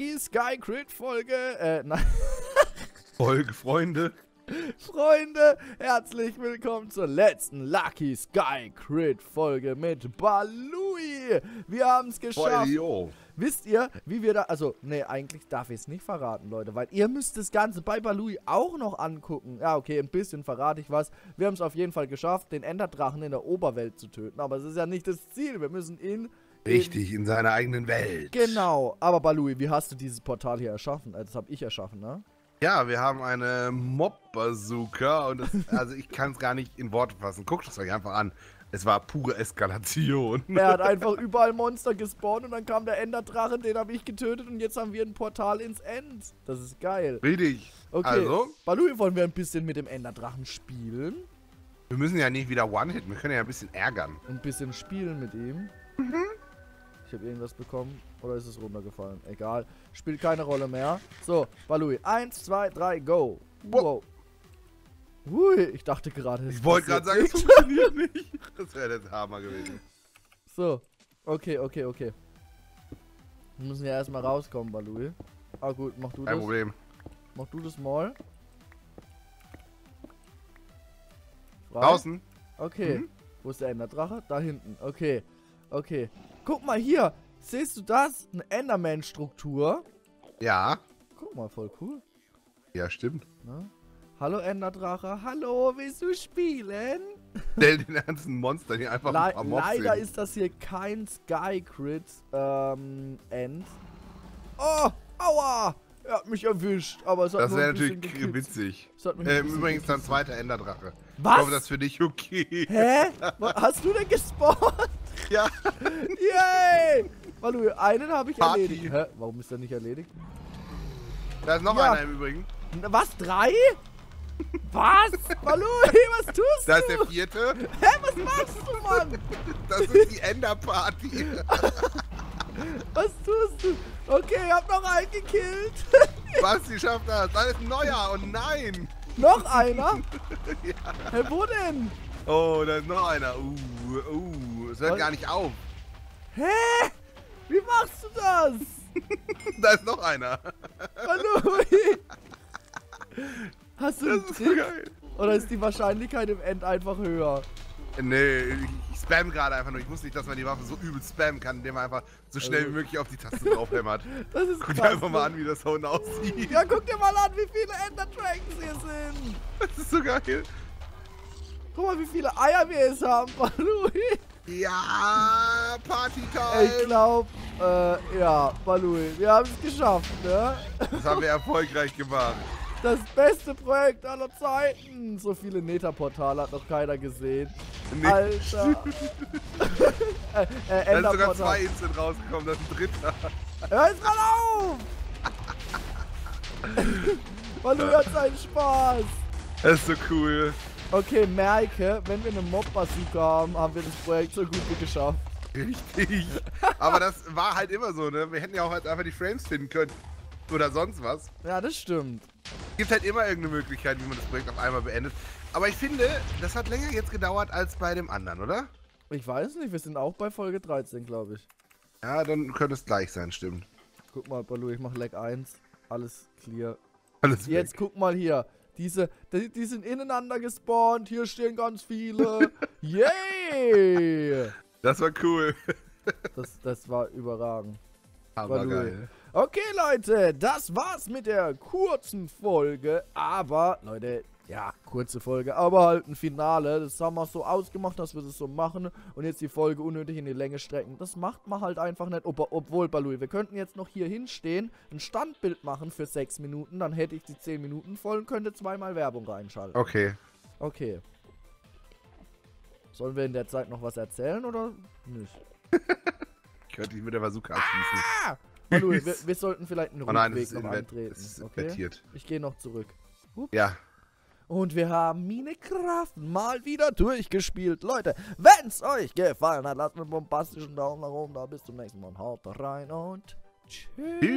Lucky Sky Grid Folge. Nein. Folge, Freunde. Freunde, herzlich willkommen zur letzten Lucky Sky Grid Folge mit Balui. Wir haben es geschafft. Boy, wisst ihr, wie wir da... Also, nee, eigentlich darf ich es nicht verraten, Leute, weil ihr müsst das Ganze bei Balui auch noch angucken. Ja, okay, ein bisschen verrate ich was. Wir haben es auf jeden Fall geschafft, den Enderdrachen in der Oberwelt zu töten. Aber es ist ja nicht das Ziel. Wir müssen ihn... Richtig, in seiner eigenen Welt. Genau. Aber Balui, wie hast du dieses Portal hier erschaffen? Das habe ich erschaffen, ne? Ja, wir haben eine Mob-Bazooka und das, also ich kann es gar nicht in Worte fassen. Guckt es euch einfach an. Es war pure Eskalation. Er hat einfach überall Monster gespawnt und dann kam der Enderdrache, den habe ich getötet und jetzt haben wir ein Portal ins End. Das ist geil. Richtig. Okay, also, Balui, wollen wir ein bisschen mit dem Enderdrachen spielen? Wir müssen ja nicht wieder One-Hit, wir können ja ein bisschen ärgern. Ein bisschen spielen mit ihm. Mhm. Ich habe irgendwas bekommen. Oder ist es runtergefallen? Egal. Spielt keine Rolle mehr. So, Balui. 1, 2, 3, go. Wow. Hui, ich dachte gerade... Ich wollte gerade sagen, es funktioniert nicht. Das wäre der Hammer gewesen. So. Okay, okay, okay. Wir müssen ja erstmal rauskommen, Balui. Ah gut, mach du das. Kein Problem. Mach du das mal. Frei. Draußen. Okay. Mhm. Wo ist der Enderdrache? Da hinten. Okay. Okay. Guck mal hier, siehst du das? Eine Enderman-Struktur. Ja. Guck mal, voll cool. Ja, stimmt. Na? Hallo Enderdrache, hallo, willst du spielen? Stell den ganzen Monster hier einfach am Mob Leider sehen. Ist das hier kein Sky-Crit-End. Oh, aua! Er hat mich erwischt, aber es hat Das wäre natürlich gekippt. Witzig. Übrigens dann zweiter Enderdrache. Was? Ich glaube, das ist für dich okay. Hä? Hast du denn gespawnt? Ja. Yay! Balui, einen habe ich erledigt. Hä? Warum ist der nicht erledigt? Da ist noch einer im Übrigen. Was? Drei? Was? Balui, was tust du? Da ist der vierte. Hä? Was machst du, Mann? Das ist die Enderparty. Was tust du? Okay, ich hab noch einen gekillt. Basti schafft das. Da ist ein neuer. Und nein. Noch einer? Ja. Hey, wo denn? Oh, da ist noch einer. Es hört gar nicht auf. Hä? Wie machst du das? Da ist noch einer. Balui. Hast du einen Trick? Geil. Oder ist die Wahrscheinlichkeit im End einfach höher? Nee, ich spam gerade einfach nur. Ich wusste nicht, dass man die Waffe so übel spammen kann, indem man einfach so schnell wie möglich auf die Taste draufhämmert. Das ist guck dir einfach mal an, wie das Sound aussieht. Ja, guck dir mal an, wie viele Enderdragons hier sind. Das ist so geil. Guck mal, wie viele Eier wir jetzt haben, Balui. Ja, Partytime. Ich glaube, ja, Balui, wir haben es geschafft, ne? Das haben wir erfolgreich gemacht. Das beste Projekt aller Zeiten. So viele Nether-Portale hat noch keiner gesehen. Nee. Alter. Da sind sogar zwei Instant rausgekommen, das ist ein dritter. Hör jetzt mal auf! Balui hat seinen Spaß. Das ist so cool. Okay, merke, wenn wir eine Mob-Bazooka haben, haben wir das Projekt so gut wie geschafft. Richtig. Aber das war halt immer so, ne? Wir hätten ja auch halt einfach die Frames finden können. Oder sonst was. Ja, das stimmt. Es gibt halt immer irgendeine Möglichkeit, wie man das Projekt auf einmal beendet. Aber ich finde, das hat länger jetzt gedauert als bei dem anderen, oder? Ich weiß nicht, wir sind auch bei Folge 13, glaube ich. Ja, dann könnte es gleich sein, stimmt. Guck mal, Balui, ich mache Lag 1. Alles clear. Alles weg. Jetzt guck mal hier. Die sind ineinander gespawnt, hier stehen ganz viele. Yay! Das war cool. Das war überragend. Aber geil. Okay, Leute, das war's mit der kurzen Folge. Aber, Leute, ja, kurze Folge, aber halt ein Finale. Das haben wir so ausgemacht, dass wir das so machen. Und jetzt die Folge unnötig in die Länge strecken. Das macht man halt einfach nicht. Obwohl, Balui, wir könnten jetzt noch hier hinstehen, ein Standbild machen für 6 Minuten. Dann hätte ich die 10 Minuten voll und könnte zweimal Werbung reinschalten. Okay. Okay. Sollen wir in der Zeit noch was erzählen oder nicht? Ich könnte dich mit der Bazooka abschießen. Ah! Balui, wir sollten vielleicht einen Rückweg noch antreten. Okay? Ich gehe noch zurück. Ups. Ja. Und wir haben Minecraft mal wieder durchgespielt. Leute, wenn es euch gefallen hat, lasst mir einen bombastischen Daumen nach oben da. Bis zum nächsten Mal. Haut rein und tschüss.